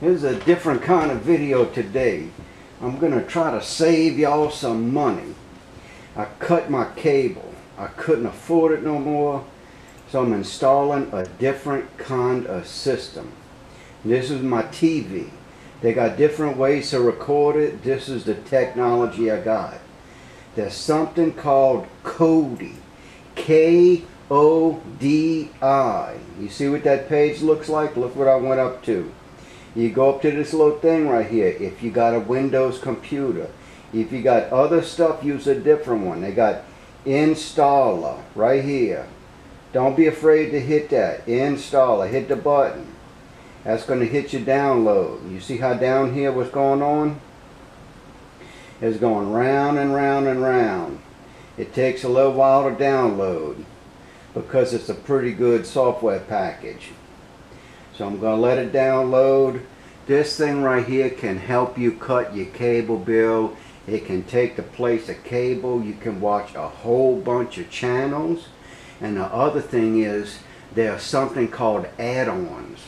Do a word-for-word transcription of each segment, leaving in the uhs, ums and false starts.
Here's a different kind of video today. I'm gonna try to save y'all some money. I cut my cable. I couldn't afford it no more, so I'm installing a different kind of system. This is my T V. They got different ways to record it. This is the technology I got. There's something called Kodi. K O D I. You see what that page looks like? Look what I went up to. You go up to this little thing right here. If you got a Windows computer, if you got other stuff, use a different one. They got installer right here. Don't be afraid to hit that. Installer. Hit the button. That's going to hit your download. You see how down here what's going on? It's going round and round and round. It takes a little while to download because it's a pretty good software package. So I'm going to let it download. This thing right here can help you cut your cable bill. It can take the place of cable. You can watch a whole bunch of channels. And the other thing is there's something called add-ons,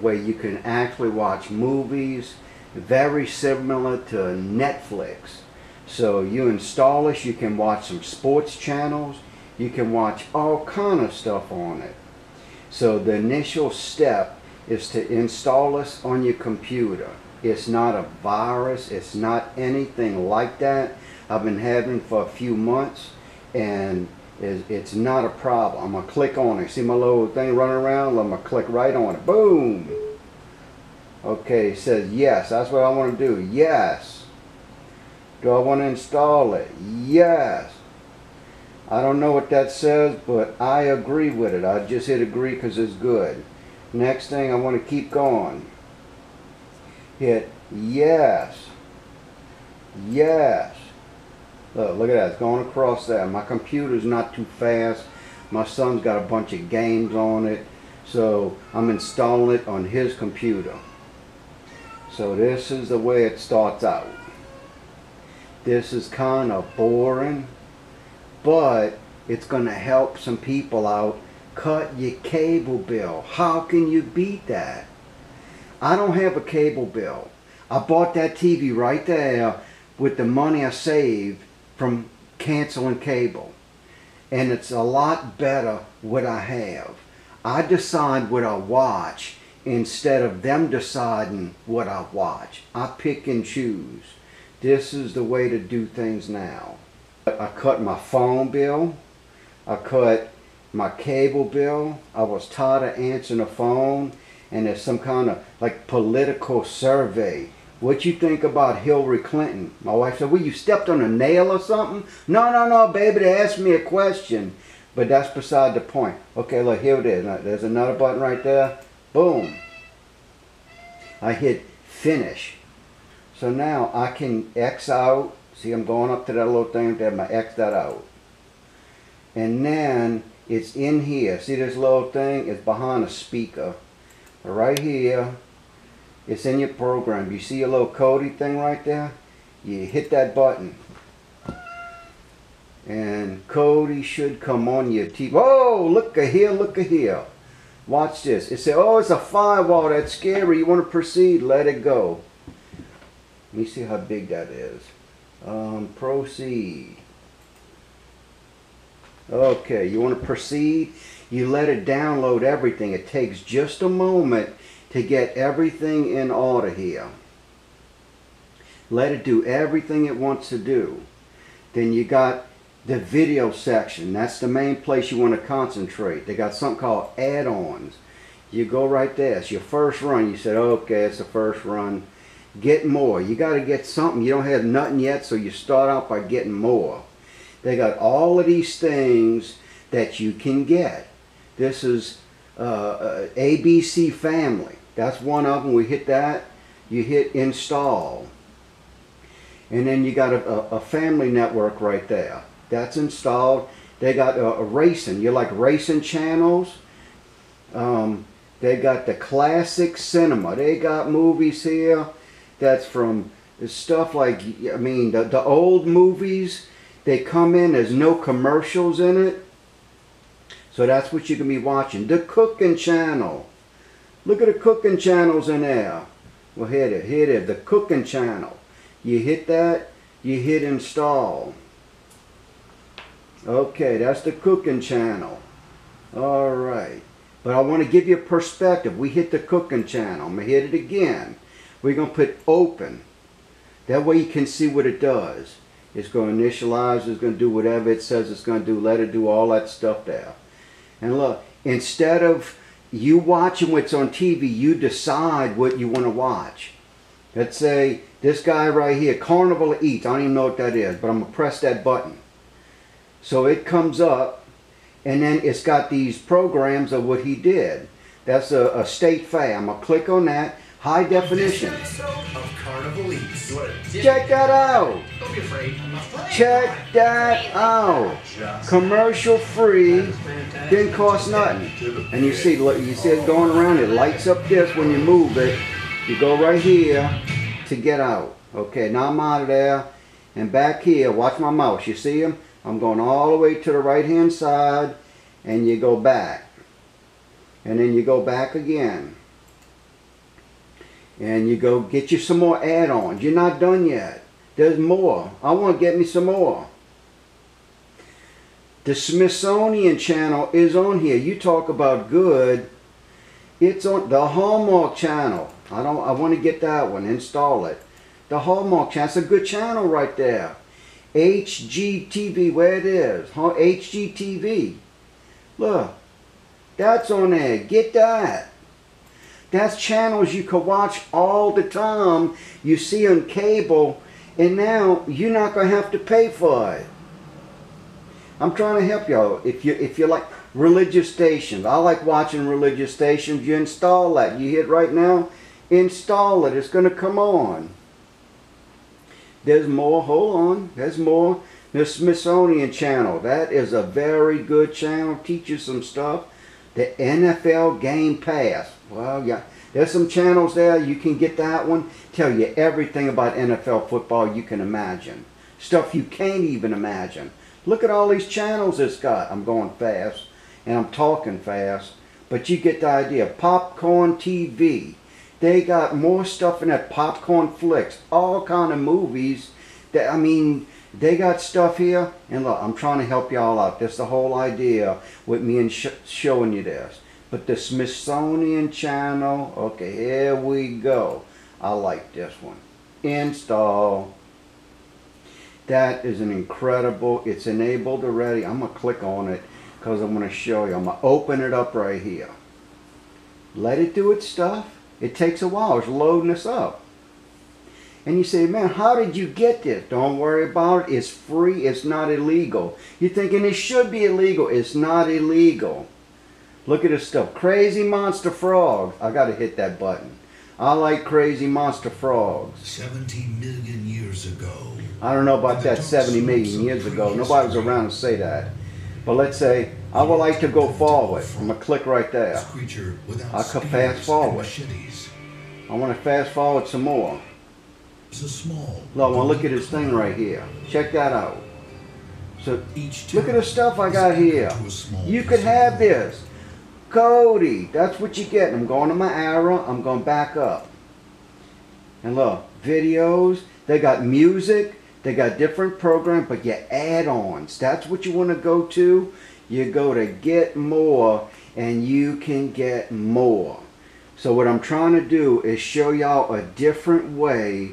where you can actually watch movies very similar to Netflix. So you install this, you can watch some sports channels, you can watch all kind of stuff on it. So the initial step is to install this on your computer. It's not a virus, it's not anything like that. I've been having for a few months and it's not a problem. I'm going to click on it. See my little thing running around? I'm going to click right on it. Boom! Okay, it says yes. That's what I want to do. Yes. Do I want to install it? Yes. I don't know what that says, but I agree with it. I just hit agree because it's good. Next thing, I want to keep going. Hit yes. Yes. Look, look at that, it's going across there. My computer's not too fast. My son's got a bunch of games on it, so I'm installing it on his computer. So this is the way it starts out. This is kind of boring, but it's going to help some people out. Cut your cable bill. How can you beat that? I don't have a cable bill. I bought that T V right there with the money I saved from canceling cable, and it's a lot better what I have. I decide what I watch instead of them deciding what I watch. I pick and choose. This is the way to do things now. I cut my phone bill. I cut my cable bill. I was tired of answering the phone, and there's some kind of like political survey. What you think about Hillary Clinton? My wife said, well, you stepped on a nail or something? No, no, no, baby, they asked me a question. But that's beside the point. Okay, look, here it is. There's another button right there. Boom. I hit finish. So now I can X out. See, I'm going up to that little thing there. I'm going to X that out. And then it's in here. See this little thing? It's behind a speaker. Right here. It's in your program. You see your little Kodi thing right there? You hit that button. And Kodi should come on your T V. Oh, look a here, look a here. Watch this. It said, oh, it's a firewall. That's scary. You want to proceed? Let it go. Let me see how big that is. Um, proceed. Okay, you want to proceed? You let it download everything. It takes just a moment to get everything in order here. Let it do everything it wants to do. Then you got the video section. That's the main place you want to concentrate. They got something called add-ons. You go right there. It's your first run. You said, okay, it's the first run. Get more. You got to get something. You don't have nothing yet, so you start out by getting more. They got all of these things that you can get. This is Uh, A B C Family. That's one of them. We hit that. You hit install. And then you got a, a, a family network right there. That's installed. They got a, a racing. You like racing channels. Um, they got the classic cinema. They got movies here. That's from stuff like, I mean, the, the old movies. They come in. There's no commercials in it. So that's what you can be watching. The cooking channel. Look at the cooking channels in there. Well, hit it, hit it, the cooking channel. You hit that, you hit install. Okay, that's the cooking channel. All right, but I want to give you a perspective. We hit the cooking channel. I'm going to hit it again. We're going to put open. That way you can see what it does. It's going to initialize, it's going to do whatever it says it's going to do, let it do all that stuff there. And look, instead of you watching what's on T V, you decide what you want to watch. Let's say this guy right here, Carnival Eats, I don't even know what that is, but I'm going to press that button. So it comes up, and then it's got these programs of what he did. That's a, a state fair. I'm going to click on that. High definition. Of Carnival Eats. Check that out. Don't be afraid. I'm afraid. Check that out. Just commercial free. Didn't cost nothing. And you see, look, you see it going around. It lights up this when you move it. You go right here to get out. Okay, now I'm out of there. And back here, watch my mouse. You see him? I'm going all the way to the right hand side. And you go back. And then you go back again. And you go get you some more add-ons. You're not done yet. There's more. I want to get me some more. The Smithsonian Channel is on here. You talk about good. It's on the Hallmark Channel. I don't. I want to get that one. Install it. The Hallmark Channel. It's a good channel right there. H G T V. Where it is. H G T V. Look. That's on there. Get that. That's channels you could watch all the time, you see on cable, and now you're not going to have to pay for it. I'm trying to help y'all. If you if you like religious stations, I like watching religious stations, you install that. You hit right now, install it. It's going to come on. There's more. Hold on. There's more. The Smithsonian Channel. That is a very good channel. Teach you some stuff. The N F L Game Pass. Well, yeah, there's some channels there. You can get that one. Tell you everything about N F L football you can imagine. Stuff you can't even imagine. Look at all these channels it's got. I'm going fast, and I'm talking fast, but you get the idea. Popcorn T V. They got more stuff in that. Popcorn Flicks. All kind of movies. That I mean, they got stuff here. And look, I'm trying to help y'all out. That's the whole idea with me and sh showing you this. But the Smithsonian Channel, okay, here we go. I like this one. Install. That is an incredible, it's enabled already. I'm going to click on it because I'm going to show you. I'm going to open it up right here. Let it do its stuff. It takes a while. It's loading this up. And you say, man, how did you get this? Don't worry about it. It's free. It's not illegal. You're thinking it should be illegal. It's not illegal. Look at this stuff. Crazy Monster Frog. I gotta hit that button. I like Crazy Monster Frogs. seventy million years ago. I don't know about that seventy million years ago. Nobody was around to say that. But let's say I would like to go forward. I'm gonna click right there. I could fast forward. I wanna fast forward some more. Look, I wanna look at this thing right here. Check that out. So look at the stuff I got here. You could have this. Kodi, that's what you get. I'm going to my arrow. I'm going back up. And look, videos. They got music. They got different programs, but your add-ons. That's what you want to go to. You go to get more, and you can get more. So what I'm trying to do is show y'all a different way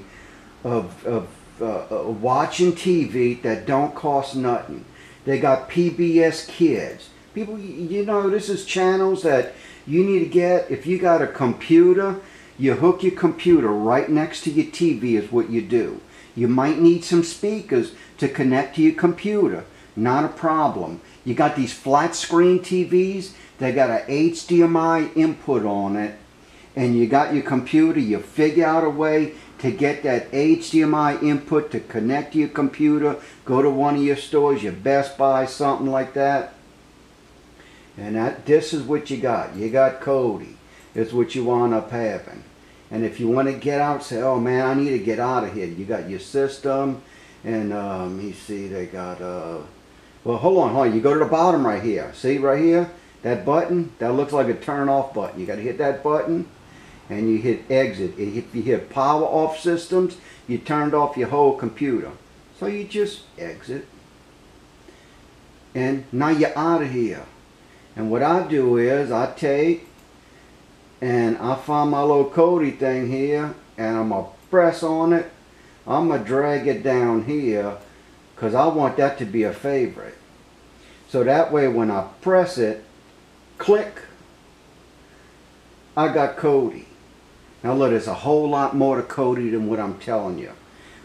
of, of uh, watching T V that don't cost nothing. They got P B S Kids. People, you know, this is channels that you need to get. If you got a computer, you hook your computer right next to your T V is what you do. You might need some speakers to connect to your computer. Not a problem. You got these flat screen T Vs. They got an H D M I input on it. And you got your computer. You figure out a way to get that H D M I input to connect to your computer. Go to one of your stores, your Best Buy, something like that. And that, this is what you got. You got Kodi. It's what you wind up having. And if you want to get out, say, oh man, I need to get out of here. You got your system. And um, you see they got, uh, well hold on, hold on. You go to the bottom right here. See right here? That button? That looks like a turn off button. You got to hit that button. and you hit exit. If you hit power off systems, you turned off your whole computer. So you just exit, and now you're out of here. And what I do is I take and I find my little Kodi thing here, and I'm going to press on it. I'm going to drag it down here because I want that to be a favorite. So that way when I press it, click, I got Kodi. Now look, there's a whole lot more to Kodi than what I'm telling you.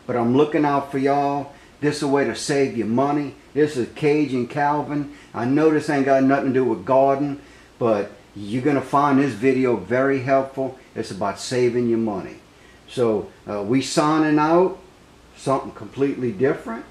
But I'm looking out for y'all. This is a way to save your money. This is Cajun Calvin. I know this ain't got nothing to do with garden, but you're going to find this video very helpful. It's about saving your money. So uh, we signing out, something completely different.